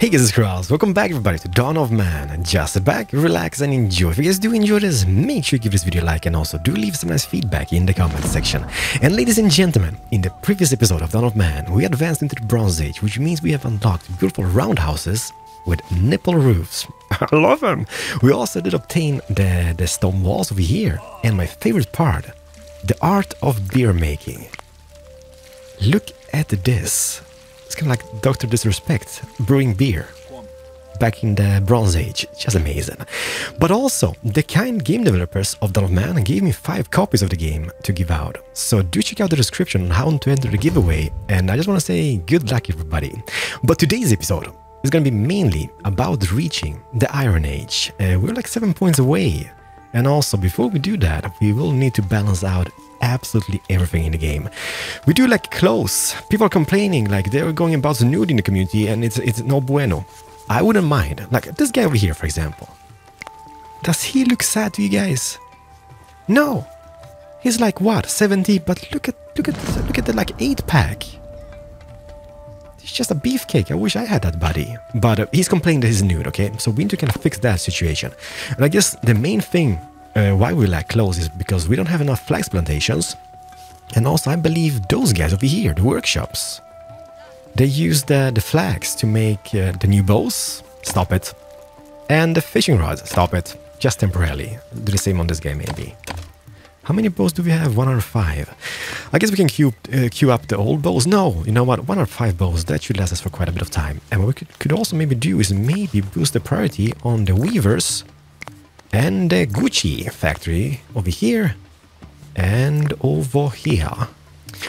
Hey guys, Keralis, welcome back everybody to Dawn of Man, and just sit back, relax and enjoy. If you guys do enjoy this, make sure you give this video a like and also do leave some nice feedback in the comment section. And ladies and gentlemen, in the previous episode of Dawn of Man, we advanced into the Bronze Age, which means we have unlocked beautiful roundhouses with nipple roofs. I love them! We also did obtain the stone walls over here, and my favorite part, the art of beer making. Look at this. It's kind of like Dr. Disrespect brewing beer back in the Bronze Age. Just amazing. But also, the kind game developers of Dawn of Man gave me 5 copies of the game to give out. So do check out the description on how to enter the giveaway. And I just want to say good luck everybody. But today's episode is going to be mainly about reaching the Iron Age. We're like 7 points away. And also, before we do that, we will need to balance out absolutely everything in the game. We do like clothes. People are complaining like they're going about nude in the community and it's no bueno. I wouldn't mind. Like this guy over here, for example. Does he look sad to you guys? No. He's like what, 70? But look at the like 8-pack. It's just a beefcake. I wish I had that buddy. But he's complaining that he's nude, okay? So we need to kind of fix that situation. And I guess the main thing why we lack clothes is because we don't have enough flax plantations, and also I believe those guys over here, the workshops, they use the flax to make the new bows, stop it, and the fishing rods, stop it, just temporarily, do the same on this guy maybe. How many bows do we have? 105. I guess we can queue up the old bows. No, you know what, 105 bows, that should last us for quite a bit of time. And what we could also maybe do is maybe boost the priority on the weavers, and the Gucci factory over here and over here.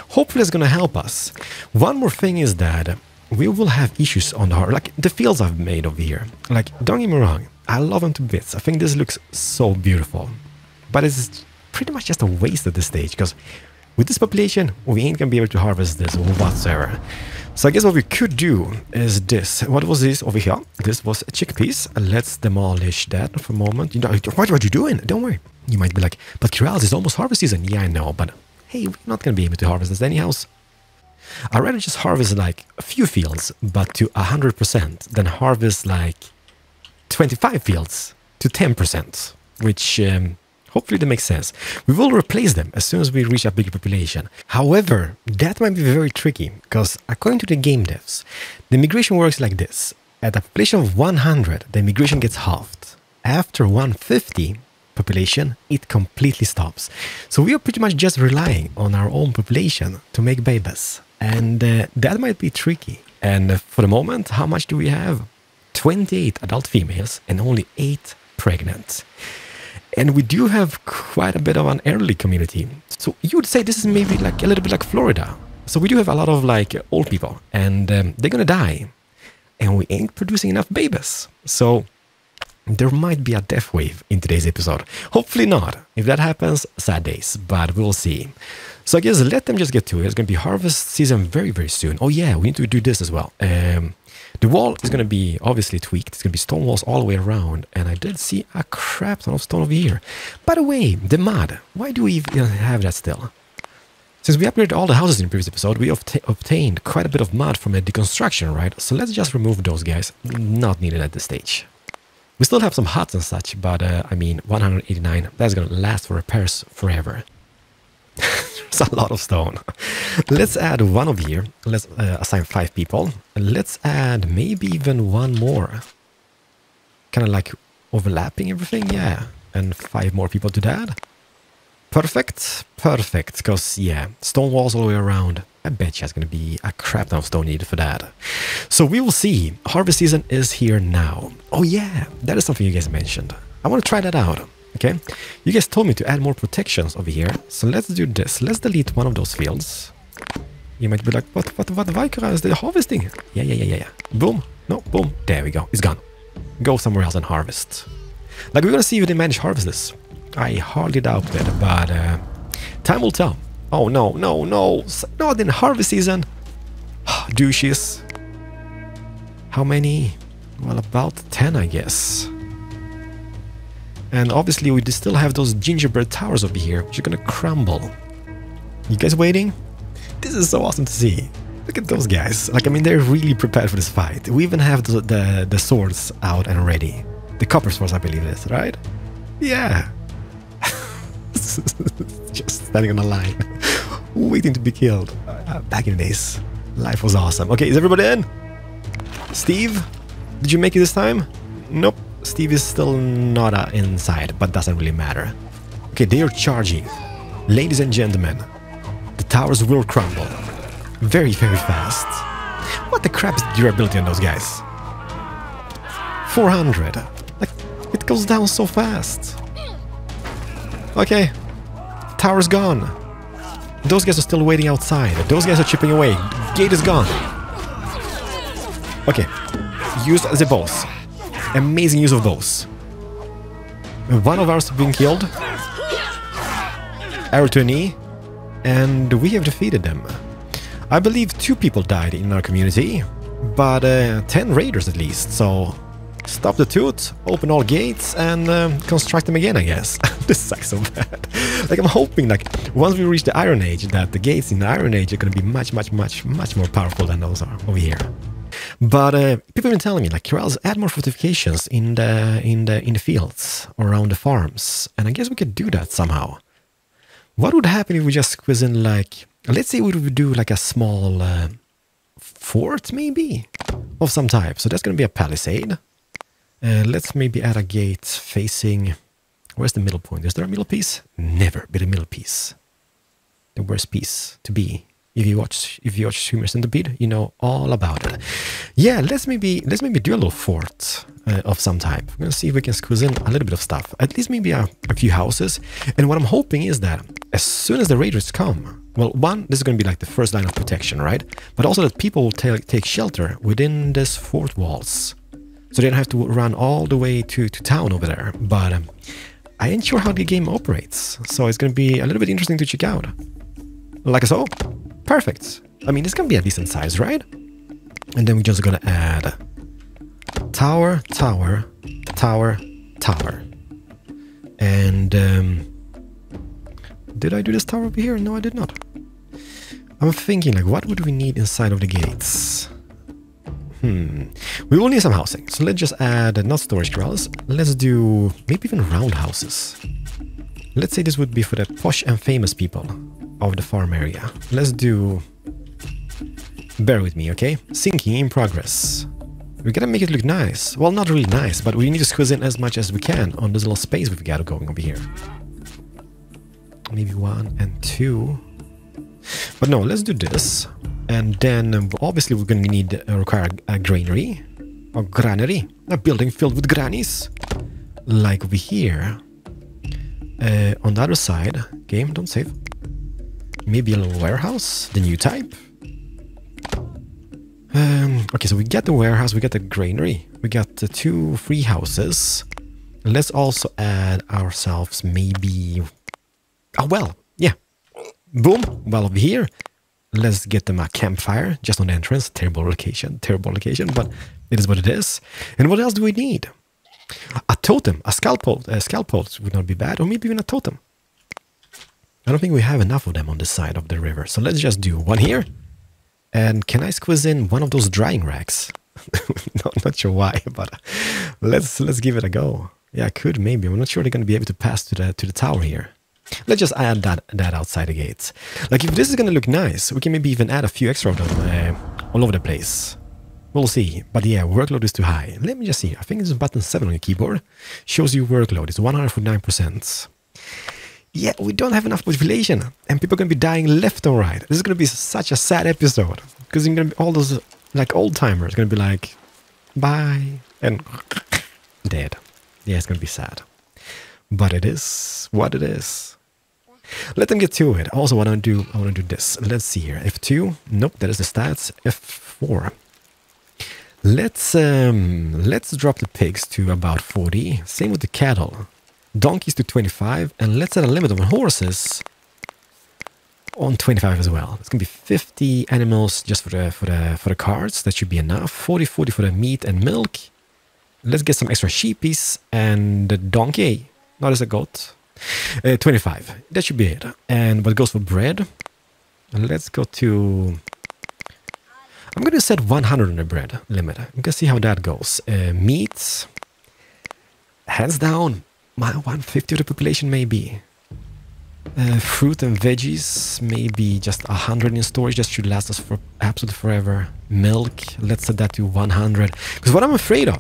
Hopefully it's gonna help us. One more thing is that we will have issues on like the fields I've made over here. Like, don't get me wrong, I love them to bits. I think this looks so beautiful. But it's pretty much just a waste at this stage because with this population, we ain't gonna be able to harvest this whatsoever. So I guess what we could do is this. What was this over here? This was chickpeas. Let's demolish that for a moment. You know, what are you doing? Don't worry. You might be like, but Keralis, it's almost harvest season. Yeah, I know, but hey, we're not going to be able to harvest this anyhow. I'd rather just harvest like a few fields, but to 100%, than harvest like 25 fields to 10%, which hopefully that makes sense. We will replace them as soon as we reach a bigger population. However, that might be very tricky, because according to the game devs, the migration works like this. At a population of 100, the migration gets halved. After 150 population, it completely stops. So we are pretty much just relying on our own population to make babies. And that might be tricky. And for the moment, how much do we have? 28 adult females and only 8 pregnant. And we do have quite a bit of an elderly community. So you would say this is maybe like a little bit like Florida. So we do have a lot of like old people and they're gonna die. And we ain't producing enough babies. So there might be a death wave in today's episode. Hopefully not. If that happens, sad days, but we'll see. So I guess let them just get to it. It's gonna be harvest season very, very soon. Oh yeah, we need to do this as well. The wall is going to be obviously tweaked. It's going to be stone walls all the way around. And I did see a crap ton of stone over here. By the way, the mud. Why do we even have that still? Since we upgraded all the houses in the previous episode, we obtained quite a bit of mud from the deconstruction, right? So let's just remove those guys. Not needed at this stage. We still have some huts and such, but I mean, 189. That's going to last for repairs forever. There's a lot of stone. Let's add one over here. Let's assign 5 people. Let's add maybe even one more. Kind of like overlapping everything, yeah. And 5 more people to that. Perfect, perfect. Because, yeah, stone walls all the way around. I bet you it's going to be a crap ton of stone needed for that. So we will see. Harvest season is here now. Oh, yeah, that is something you guys mentioned. I want to try that out. Okay, you guys told me to add more protections over here, so let's do this. Let's delete one of those fields. You might be like, what, why is they harvesting? Yeah. Boom, no, boom, there we go, it's gone. Go somewhere else and harvest. Like, we're gonna see if they manage to harvest this. I hardly doubt that, but time will tell. Oh, no, I didn't harvest season. Douches. How many? Well, about 10, I guess. And obviously we still have those gingerbread towers over here, which are gonna crumble. You guys waiting? This is so awesome to see. Look at those guys. Like, I mean, they're really prepared for this fight. We even have the swords out and ready. The copper swords, I believe it is, right? Yeah. Just standing on a line, waiting to be killed. Back in the days, life was awesome. Okay, is everybody in? Steve, did you make it this time? Nope. Steve is still not inside, but doesn't really matter. Okay, they are charging. Ladies and gentlemen, the towers will crumble. Very, very fast. What the crap is the durability on those guys? 400. Like, it goes down so fast. Okay. Tower's gone. Those guys are still waiting outside. Those guys are chipping away. Gate is gone. Okay. Use the boss. Amazing use of those. One of ours being killed. Arrow to a knee. And we have defeated them. I believe 2 people died in our community, but 10 raiders at least, so stop the toot, open all gates, and construct them again, I guess. This sucks so bad. Like, I'm hoping, like, once we reach the Iron Age, that the gates in the Iron Age are going to be much more powerful than those are over here. But people have been telling me, like, Keralis, add more fortifications in the fields, or around the farms, and I guess we could do that somehow. What would happen if we just squeeze in, like, let's say we would do like a small fort, maybe, of some type. So that's going to be a palisade. Let's maybe add a gate facing... Where's the middle point? Is there a middle piece? Never be the middle piece. The worst piece to be. If you watch Human Centipede, you know all about it. Yeah, let's maybe do a little fort of some type. We're gonna see if we can squeeze in a little bit of stuff. At least maybe a few houses. And what I'm hoping is that as soon as the raiders come, well, one, this is gonna be like the first line of protection, right? But also that people will take shelter within this fort walls, so they don't have to run all the way to town over there. But I ain't sure how the game operates, so it's gonna be a little bit interesting to check out. Like so. Perfect. I mean, this can be a decent size, right? And then we're just gonna add tower, tower, tower, tower. And did I do this tower over here? No, I did not. I'm thinking, like, what would we need inside of the gates? We will need some housing. So let's just add not storage corrals. Let's do maybe even roundhouses. Let's say this would be for the posh and famous people of the farm area. Let's do... Bear with me, okay? Sinking in progress. We gotta make it look nice. Well, not really nice, but we need to squeeze in as much as we can on this little space we've got going over here. Maybe 1 and 2. But no, let's do this. And then, obviously, we're gonna need require a granary. Or granary. A building filled with grannies. Like over here. On the other side. Game, don't save. Maybe a little warehouse, the new type. Okay, so we got the warehouse, we got the granary, we got the 2 free houses. Let's also add ourselves maybe... Oh, well, yeah. Boom, well over here. Let's get them a campfire, just on the entrance. Terrible location, but it is what it is. And what else do we need? A totem, a scalpel. Scalpels would not be bad, or maybe even a totem. I don't think we have enough of them on the side of the river, so let's just do one here. And can I squeeze in one of those drying racks? No, not sure why, but let's give it a go. Yeah, I could maybe. I'm not sure they're going to be able to pass to the tower here. Let's just add that outside the gates. Like, if this is going to look nice, we can maybe even add a few extra of them all over the place. We'll see. But yeah, workload is too high. Let me just see. I think it's button 7 on your keyboard. Shows you workload. It's 149%. Yeah, we don't have enough population, and people are going to be dying left and right. This is going to be such a sad episode, because you're going to be all those, like, old-timers going to be like, bye, and dead. Yeah, it's going to be sad. But it is what it is. Let them get to it. Also, what I want to do this. Let's see here. F2. Nope, that is the stats. F4. Let's drop the pigs to about 40. Same with the cattle. Donkeys to 25, and let's set a limit on horses on 25 as well. It's gonna be 50 animals just for the cards. That should be enough. 40 for the meat and milk. Let's get some extra sheepies and the donkey, not as a goat. 25. That should be it. And what goes for bread? Let's go to I'm going to set 100 on the bread limit. I'm going to see how that goes. Meats. Hands down, my 150 of the population maybe. Fruit and veggies, maybe just 100 in storage. That should last us for absolutely forever. Milk, let's set that to 100. Because what I'm afraid of,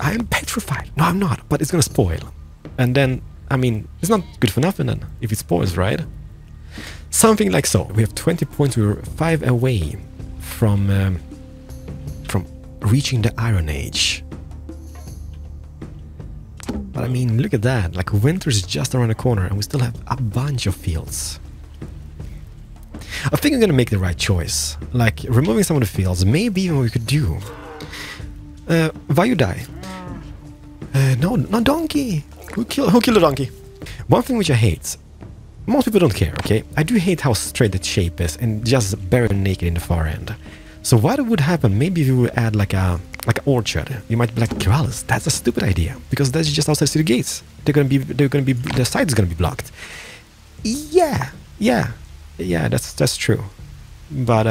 I am petrified. No, I'm not, but it's going to spoil. And then, I mean, it's not good for nothing then, if it spoils, right? Something like so. We have 20 points. We're 5 away from reaching the Iron Age. But I mean, look at that. Like, winter's just around the corner and we still have a bunch of fields. I think I'm going to make the right choice. Like, removing some of the fields. Maybe even what we could do. Why you die? No, not donkey. Who killed the donkey? One thing which I hate. Most people don't care, okay? I do hate how straight the shape is and just bare naked in the far end. So what would happen, maybe if you would add like an orchard, you might be like, Keralis, that's a stupid idea, because that's just outside city gates. The site is gonna be blocked. Yeah, that's true. But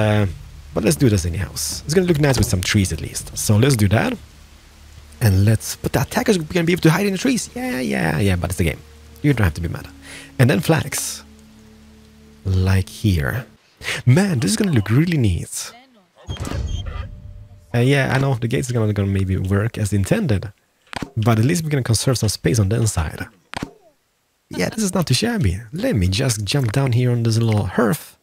let's do this in the house. It's gonna look nice with some trees at least. So let's do that. And let's, but the attackers are gonna be able to hide in the trees. Yeah, but it's the game. You don't have to be mad. And then flags. Like here. Man, this is gonna look really neat. Yeah, I know, the gates are gonna maybe work as intended. But at least we're gonna conserve some space on the inside. Yeah, this is not too shabby. Let me just jump down here on this little hearth.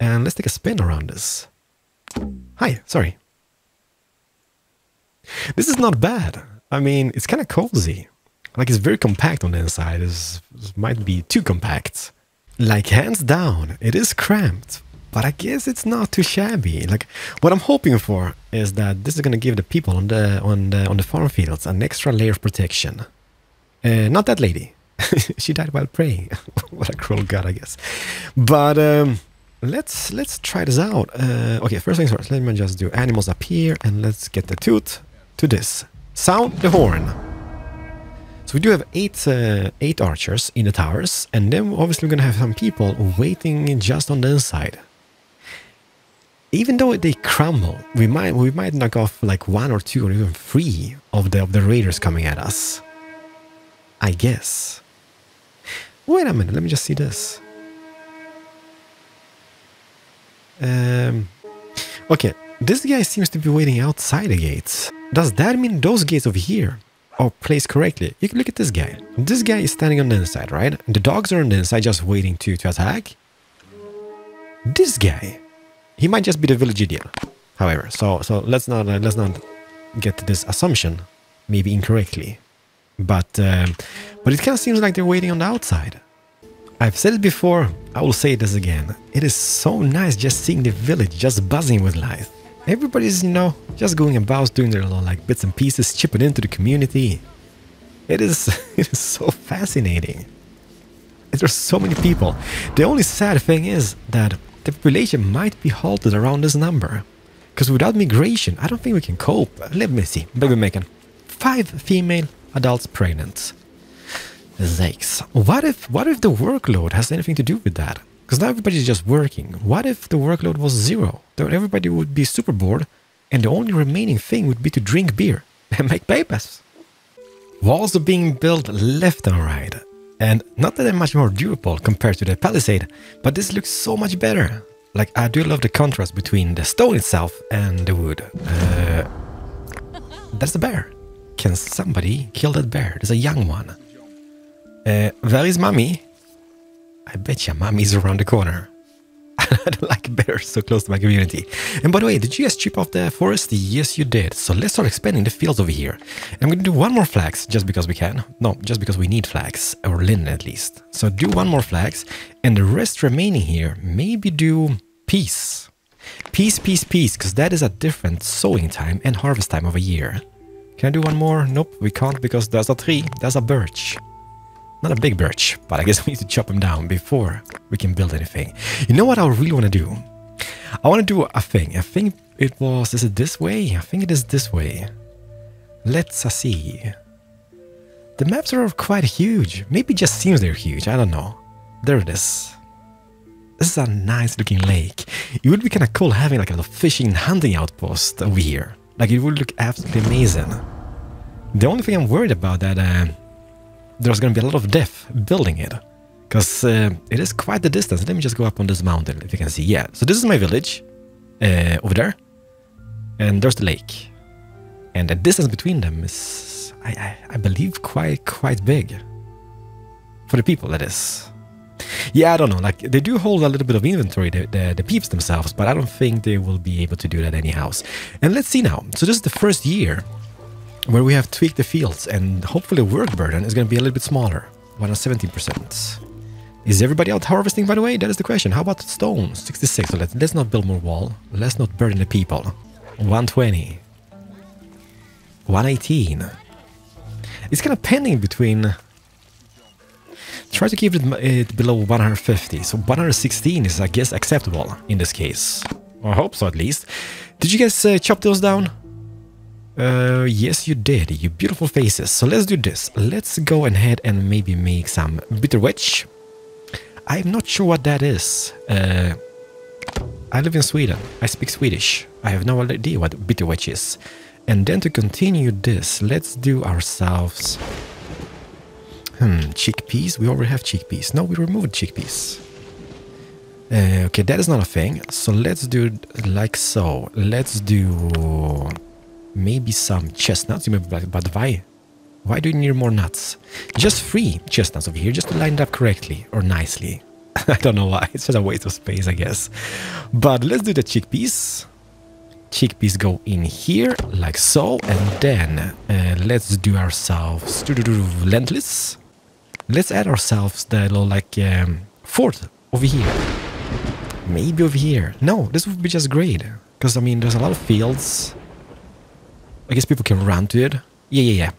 And let's take a spin around this. Hi, sorry. This is not bad. I mean, it's kind of cozy. Like, it's very compact on the inside. It might be too compact. Like, hands down, it is cramped. But I guess it's not too shabby. Like, what I'm hoping for is that this is gonna give the people on the farm fields an extra layer of protection. Not that lady. She died while praying. What a cruel god, I guess. But let's try this out. Okay, first things first. Let me just do animals up here, and let's get the toot to this. Sound the horn. So we do have eight archers in the towers, and then obviously we're going to have some people waiting just on the inside. Even though they crumble, we might knock off like 1 or 2 or even 3 of the raiders coming at us. I guess. Wait a minute, let me just see this. Okay, this guy seems to be waiting outside the gates. Does that mean those gates over here? Or placed correctly. You can look at this guy. This guy is standing on the inside, right? The dogs are on the inside just waiting to attack. This guy, he might just be the village idiot. However, so let's not get this assumption, maybe incorrectly. But it kind of seems like they're waiting on the outside. I've said it before, I will say this again. It is so nice just seeing the village just buzzing with life. Everybody's, you know, just going about doing their little like bits and pieces, chipping into the community. It is so fascinating. There's so many people. The only sad thing is that the population might be halted around this number. Because without migration, I don't think we can cope. Let me see. Baby Macon. 5 female adults pregnant. Zakes. What if the workload has anything to do with that? Because now everybody's just working. What if the workload was 0? Then everybody would be super bored, and the only remaining thing would be to drink beer and make papers. Walls are being built left and right. And not that they're much more durable compared to the palisade, but this looks so much better. Like, I do love the contrast between the stone itself and the wood. That's the bear. Can somebody kill that bear? There's a young one. Where is mommy? I bet your mommy's around the corner. I don't like bears so close to my community. And by the way, did you just chip off the forest? Yes, you did. So let's start expanding the fields over here. I'm going to do 1 more flax just because we can. No, just because we need flax, or linen at least. So do 1 more flax, and the rest remaining here, maybe do peace. Peace, because that is a different sowing time and harvest time of a year. Can I do 1 more? Nope, we can't because there's a tree, there's a birch. Not a big birch, but I guess we need to chop them down before we can build anything. You know what I really want to do? I want to do a thing. I think it was... Is it this way? I think it is this way. Let's see. The maps are quite huge. Maybe it just seems they're huge. I don't know. There it is. This is a nice looking lake. It would be kind of cool having like a fishing and hunting outpost over here. Like, it would look absolutely amazing. The only thing I'm worried about that there's going to be a lot of death building it. Because it is quite the distance. Let me just go up on this mountain if you can see. Yeah, so this is my village over there. And there's the lake. And the distance between them is, I believe, quite big. For the people, that is. Yeah, I don't know. Like, they do hold a little bit of inventory, the peeps themselves. But I don't think they will be able to do that anyhow. And let's see now. So this is the first year where we have tweaked the fields. And hopefully work burden is going to be a little bit smaller. 117%. Is everybody out harvesting, by the way? That is the question. How about stone? 66. So let's not build more wall. Let's not burden the people. 120. 118. It's kind of pending between... Try to keep it below 150. So 116 is, I guess, acceptable in this case. I hope so, at least. Did you guys chop those down? Yes, you did. You beautiful faces. So let's do this. Let's go ahead and maybe make some bitter witch. I'm not sure what that is. I live in Sweden. I speak Swedish. I have no idea what bitter witch is. And then to continue this, let's do ourselves... chickpeas? We already have chickpeas. No, we removed chickpeas. Okay, that is not a thing. So let's do like so. Let's do maybe some chestnuts. You may be like, but why? Why do you need more nuts? Just 3 chestnuts over here, just to line it up correctly or nicely. I don't know why. It's just a waste of space, I guess. But let's do the chickpeas. Chickpeas go in here, like so. And then let's do ourselves lentils. Let's add ourselves the little, like, fort over here. Maybe over here. No, this would be just great. Because, I mean, there's a lot of fields. I guess people can run to it. Yeah.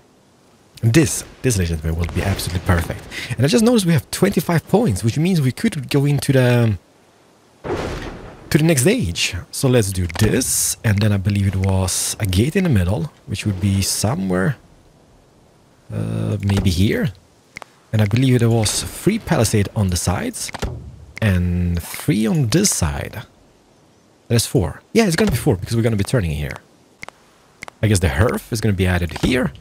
This legend will be absolutely perfect. And I just noticed we have 25 points, which means we could go into the... to the next age. So let's do this. And then I believe it was a gate in the middle, which would be somewhere... maybe here. And I believe there was 3 palisade on the sides and 3 on this side. That's 4. Yeah, it's gonna be 4 because we're gonna be turning here. I guess the hearth is gonna be added here.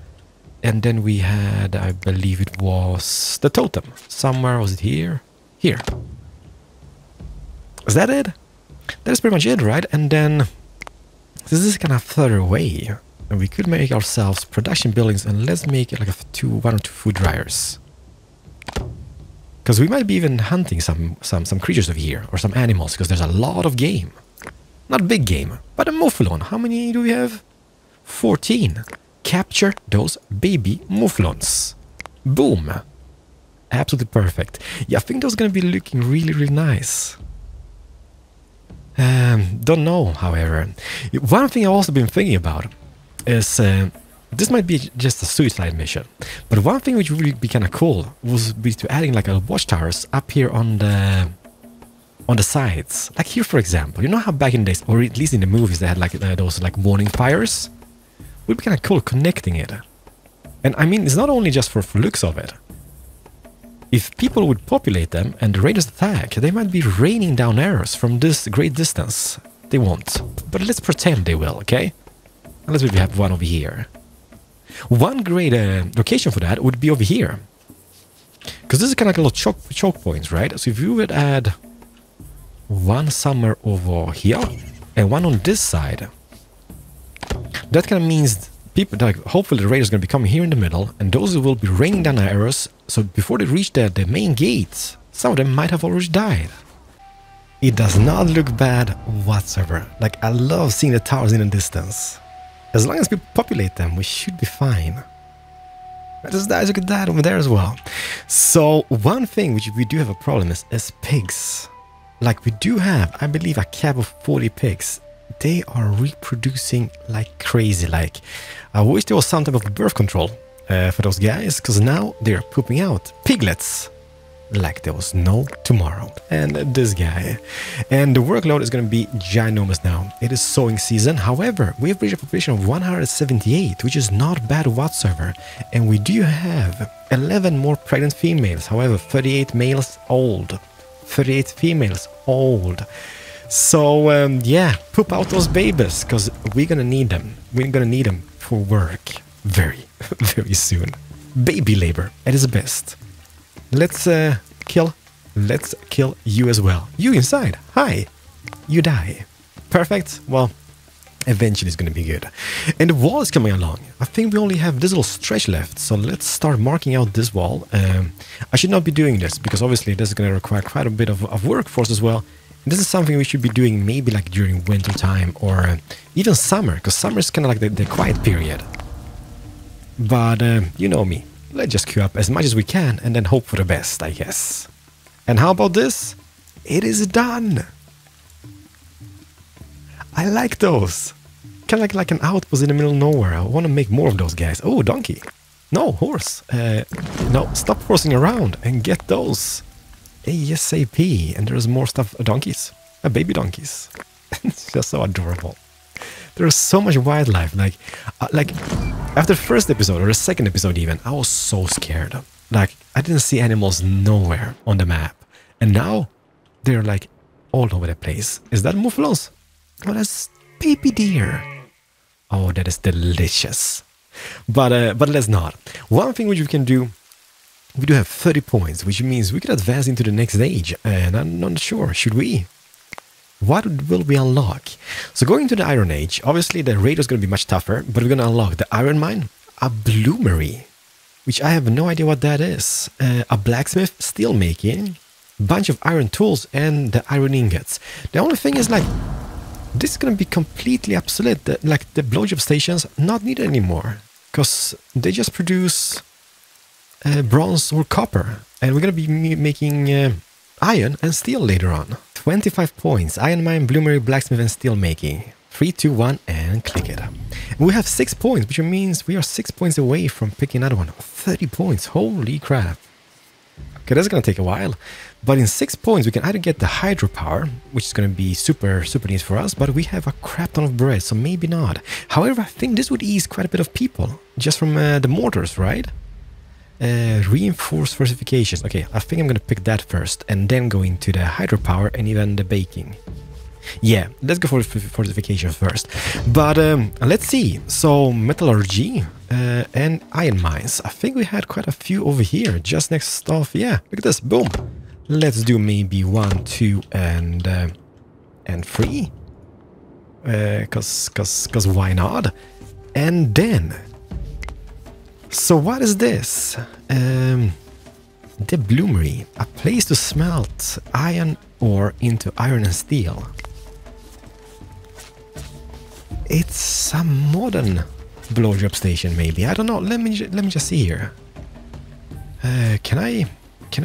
And then we had, I believe it was the totem. Somewhere, was it here? Here. Is that it? That is pretty much it, right? And then this is kind of further away. And we could make ourselves production buildings, and let's make it like one or two food dryers. Because we might be even hunting some creatures over here, or some animals, because there's a lot of game. Not big game, but a Mouflon. How many do we have? 14. Capture those baby Mouflons. Boom. Absolutely perfect. Yeah, I think those are going to be looking really, really nice. Don't know, however. One thing I've also been thinking about is... this might be just a suicide mission, but one thing which would be kind of cool would be to adding like a watchtowers up here on the sides, like here for example. You know how back in the days, or at least in the movies, they had like those like warning fires. Would be kind of cool connecting it. And I mean, it's not only just for looks of it. If people would populate them and the raiders attack, they might be raining down arrows from this great distance. They won't, but let's pretend they will, okay? Unless we have one over here. One great location for that would be over here. Because this is kind of like a little choke points, right? So if you would add one somewhere over here and one on this side, that kind of means people, like, hopefully the raiders are going to be coming here in the middle, and those will be raining down their arrows. So before they reach the main gates, some of them might have already died. It does not look bad whatsoever. Like, I love seeing the towers in the distance. As long as we populate them, we should be fine. Just look at that over there as well. So one thing which we do have a problem is pigs. Like, we do have, I believe, a cap of 40 pigs. They are reproducing like crazy. Like, I wish there was some type of birth control for those guys, because now they're pooping out piglets like there was no tomorrow. And this guy. And the workload is going to be ginormous now. It is sowing season. However, we have reached a population of 178, which is not bad whatsoever. And we do have 11 more pregnant females. However, 38 males old. So yeah, poop out those babies, because we're gonna need them. We're gonna need them for work very, very soon. Baby labor at its best. Let's kill. Let's kill you as well. You inside. Hi. You die. Perfect. Well, eventually it's gonna be good. And the wall is coming along. I think we only have this little stretch left, so let's start marking out this wall. I should not be doing this, because obviously this is gonna require quite a bit of workforce as well. And this is something we should be doing maybe like during winter time or even summer, because summer is kind of like the quiet period. But you know me. Let's just queue up as much as we can and then hope for the best, I guess. And how about this? It is done! I like those. Kind of like an outpost in the middle of nowhere. I want to make more of those guys. Oh, donkey. No, horse. No, stop horsing around and get those. ASAP. And there's more stuff. Donkeys. Baby donkeys. It's just so adorable. There's so much wildlife. Like after the first episode or the second episode even, I was so scared. Like, I didn't see animals nowhere on the map. And now they're like all over the place. Is that mufflons? Oh, that's baby deer. Oh, that is delicious. But let's not. One thing which we can do, we do have 30 points, which means we could advance into the next age. And I'm not sure, should we? What will we unlock? So going to the Iron Age, obviously the raid is going to be much tougher, but we're going to unlock the Iron Mine, a bloomery, which I have no idea what that is, a blacksmith, steel making, bunch of iron tools, and the iron ingots. The only thing is like, this is going to be completely obsolete. Like the blowjob stations not needed anymore, because they just produce bronze or copper, and we're going to be making iron and steel later on. 25 points, iron mine, bloomery, blacksmith, and steel making. 3, 2, 1 and click it. We have 6 points, which means we are 6 points away from picking another one. 30 points, holy crap. Okay, that's going to take a while, but in 6 points we can either get the hydropower, which is going to be super nice for us, but we have a crap ton of bread, so maybe not. However, I think this would ease quite a bit of people, just from the mortars, right? Reinforced fortifications. Okay, I think I'm going to pick that first, and then go into the hydropower and even the baking. Yeah, let's go for fortification first. But let's see. So metallurgy and iron mines. I think we had quite a few over here, just next off. Yeah, look at this. Boom. Let's do maybe 1, 2, and 3. Cause why not? And then. So what is this? The bloomery, a place to smelt iron ore into iron and steel. It's a modern blowjob station, maybe. I don't know. Let me just see here. Can I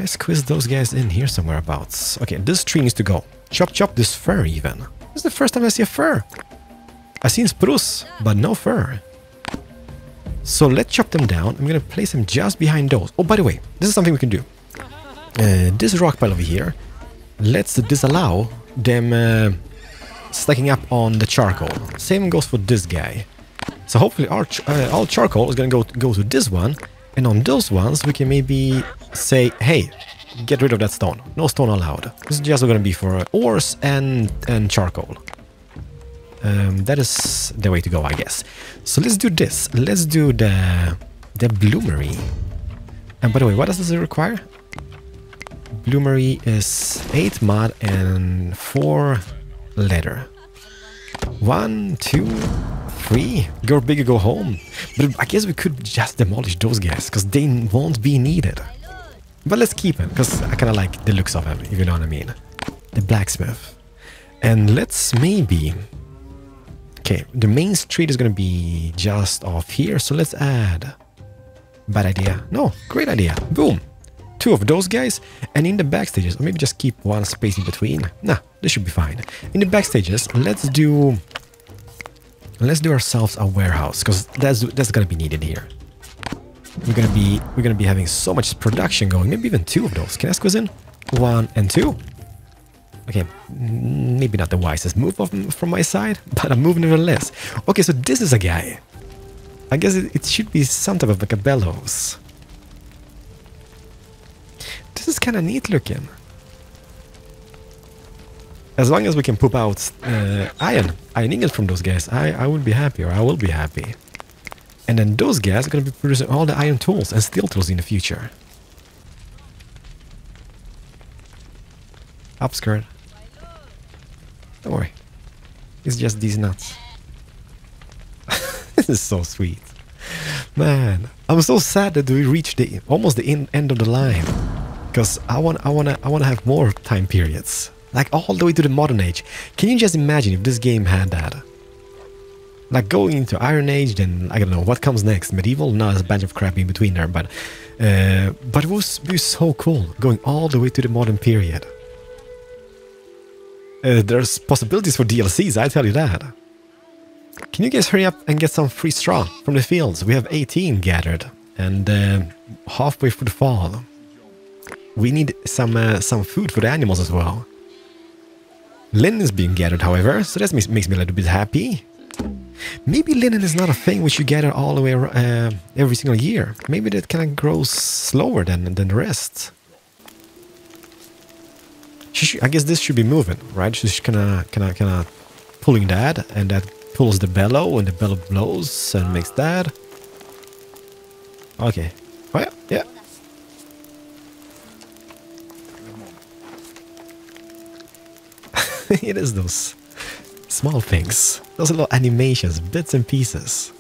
squeeze those guys in here somewhere about? Okay, this tree needs to go. Chop chop this fir even. This is the first time I see a fir. I've seen spruce, but no fir. So let's chop them down. I'm gonna place them just behind those. Oh, by the way, this is something we can do. This rock pile over here. Let's disallow them stacking up on the charcoal. Same goes for this guy. So hopefully our all charcoal is gonna go to this one, and on those ones we can maybe say, hey, get rid of that stone. No stone allowed. This is just gonna be for ores and charcoal. That is the way to go, I guess. So let's do this. Let's do the bloomery. And by the way, what does this require? Bloomery is 8 mud and 4 leather. 1, 2, 3. Go big or go home. But I guess we could just demolish those guys, because they won't be needed. But let's keep them, because I kind of like the looks of them, if you know what I mean. The blacksmith. And let's maybe... Okay, the main street is going to be just off here, so let's add... Bad idea. No, great idea. Boom. 2 of those guys, and in the backstages, or maybe just keep one space in between. Nah, this should be fine. In the backstages, let's do ourselves a warehouse, because that's going to be needed here. We're going to be having so much production going, maybe even 2 of those. Can I squeeze in? 1 and 2. Okay, maybe not the wisest move from my side, but a move nevertheless. Okay, so this is a guy. I guess it should be some type of like a bellows. This is kind of neat looking. As long as we can poop out iron ingot from those guys, I will be happy, or I will be happy. And then those guys are going to be producing all the iron tools and steel tools in the future. Upskirt. Don't worry. It's just these nuts. This is so sweet. Man, I'm so sad that we reached the almost the end of the line. Because I wanna have more time periods. Like all the way to the modern age. Can you just imagine if this game had that? Like going into Iron Age, then I don't know what comes next. Medieval? No, there's a bunch of crap in between there, but it was so cool going all the way to the modern period. There's possibilities for DLCs, I tell you that. Can you guys hurry up and get some free straw from the fields? We have 18 gathered, and halfway through the fall. We need some food for the animals as well. Linen is being gathered, however, so that makes me a little bit happy. Maybe linen is not a thing which you gather all the way every single year. Maybe that kind of grows slower than the rest. I guess this should be moving, right? She's kind of pulling that, and that pulls the bellow, and the bellow blows and makes that. Okay. Oh yeah, yeah. It is those small things, those little animations, bits and pieces.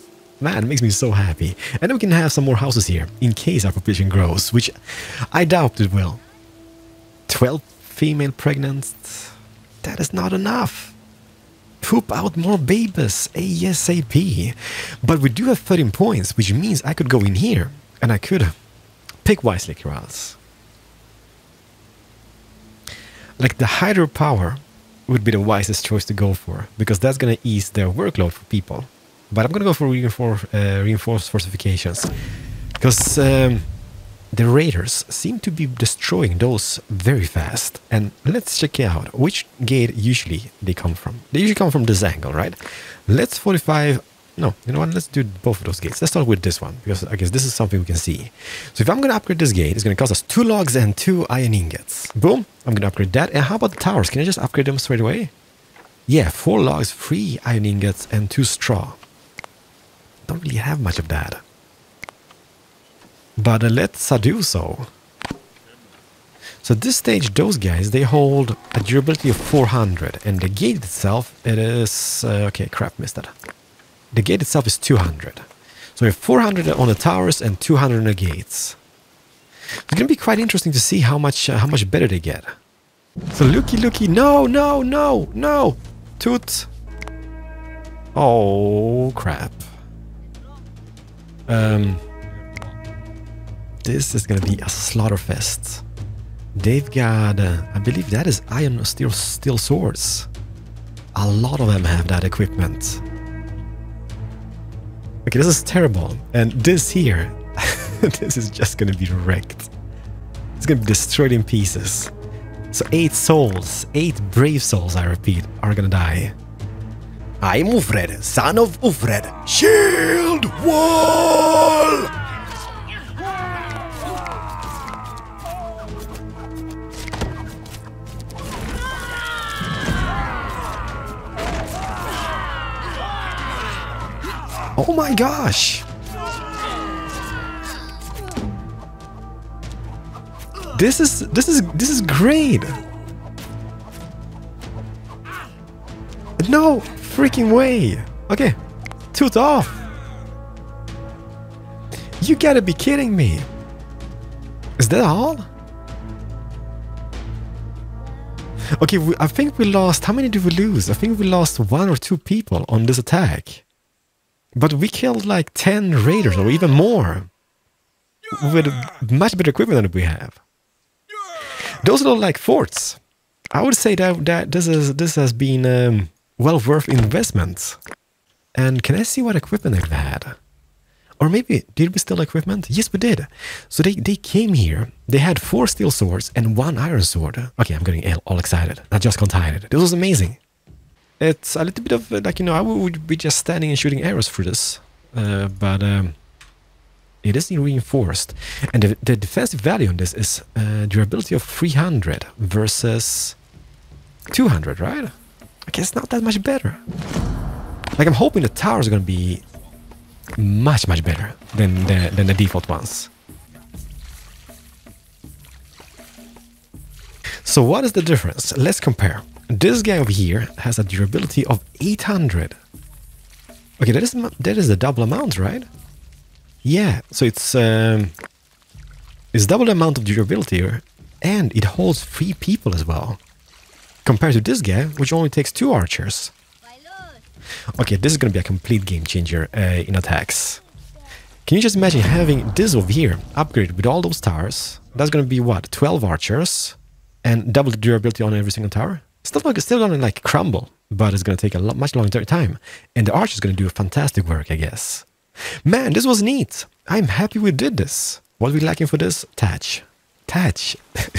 Man, it makes me so happy. And then we can have some more houses here, in case our population grows, which I doubt it will. 12 female pregnant, that is not enough. Poop out more babies, ASAP. But we do have 13 points, which means I could go in here, and I could pick wisely, Keralis. Like the hydropower would be the wisest choice to go for, because that's going to ease their workload for people. But I'm going to go for reinforced fortifications, because the raiders seem to be destroying those very fast. And let's check out which gate usually they come from. They usually come from this angle, right? Let's fortify... No, you know what? Let's do both of those gates. Let's start with this one, because I guess this is something we can see. So if I'm going to upgrade this gate, it's going to cost us 2 logs and 2 iron ingots. Boom. I'm going to upgrade that. And how about the towers? Can I just upgrade them straight away? Yeah, 4 logs, 3 iron ingots, and 2 straw. Don't really have much of that. But let's do so. So at this stage, those guys, they hold a durability of 400. And the gate itself, it is... okay, crap, missed that. The gate itself is 200. So we have 400 on the towers and 200 on the gates. It's going to be quite interesting to see how much better they get. So looky, no. Toot. Oh, crap. This is going to be a slaughter fest. They've got, I believe that is iron steel swords. A lot of them have that equipment. Okay, this is terrible, and this here, this is just gonna be wrecked. It's gonna be destroyed in pieces. So 8 souls, 8 brave souls, I repeat, are gonna die. I'm Ufred, son of Ufred. Shield wall! Oh my gosh! This is great! No freaking way! Okay, toot off! You gotta be kidding me! Is that all? Okay, I think we lost... How many did we lose? I think we lost 1 or 2 people on this attack. But we killed like 10 raiders or even more with much better equipment than we have. Those are like forts. I would say that this has been well worth investment. And can I see what equipment they've had? Or maybe, did we steal equipment? Yes, we did. So they came here. They had 4 steel swords and 1 iron sword. Okay, I'm getting all excited. I just can't hide it. This was amazing. It's a little bit of, like, you know, I would be just standing and shooting arrows through this. But it is reinforced. And the defensive value on this is durability of 300 versus 200, right? I guess not that much better. Like, I'm hoping the towers are gonna be much, much better than the default ones. So what is the difference? Let's compare. This guy over here has a durability of 800. Okay, that is the double amount, right? Yeah, so it's double the amount of durability here, and it holds 3 people as well. Compared to this guy, which only takes 2 archers. Okay, this is gonna be a complete game changer in attacks. Can you just imagine having this over here upgraded with all those towers? That's gonna be what, 12 archers and double the durability on every single tower? Still gonna like crumble, but it's gonna take a lot much longer time. And the archer's gonna do a fantastic work, I guess. Man, this was neat. I'm happy we did this. What are we lacking for this? Thatch. Thatch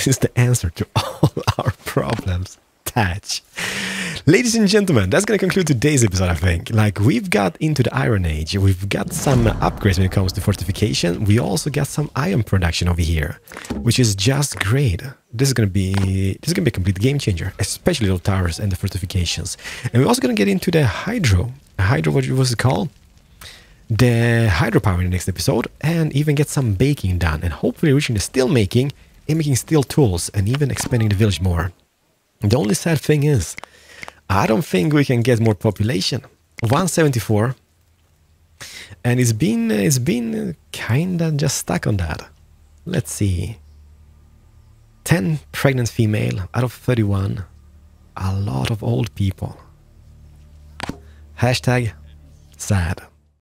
is the answer to all our problems. Thatch. Ladies and gentlemen, that's going to conclude today's episode, I think. Like, we've got into the Iron Age, we've got some upgrades when it comes to fortification, we also got some iron production over here, which is just great. This is going to be a complete game changer, especially the towers and the fortifications. And we're also going to get into the hydro, what was it called? The hydropower in the next episode, and even get some baking done, and hopefully reaching the steel making, and making steel tools, and even expanding the village more. The only sad thing is, I don't think we can get more population. 174, and it's been kinda just stuck on that. Let's see. 10 pregnant female out of 31. A lot of old people. Hashtag sad.